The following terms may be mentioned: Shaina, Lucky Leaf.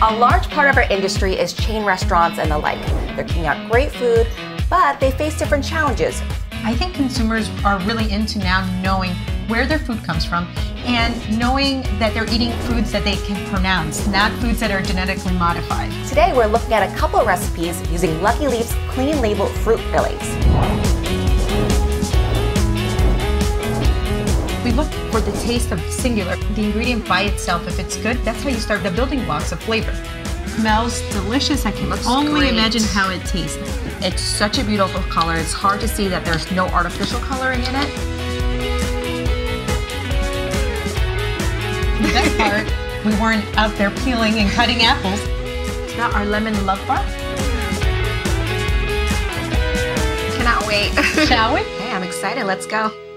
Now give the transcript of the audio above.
A large part of our industry is chain restaurants and the like. They're putting out great food, but they face different challenges. I think consumers are really into now knowing where their food comes from and knowing that they're eating foods that they can pronounce, not foods that are genetically modified. Today we're looking at a couple of recipes using Lucky Leaf's clean label fruit fillings. We look for the taste of singular, the ingredient by itself. If it's good, that's how you start the building blocks of flavor. Smells delicious. I can only imagine how it tastes. It's such a beautiful color. It's hard to see that there's no artificial coloring in it. The best part, we weren't out there peeling and cutting apples. It's not our lemon love bar. Cannot wait. Shall we? Hey, I'm excited. Let's go.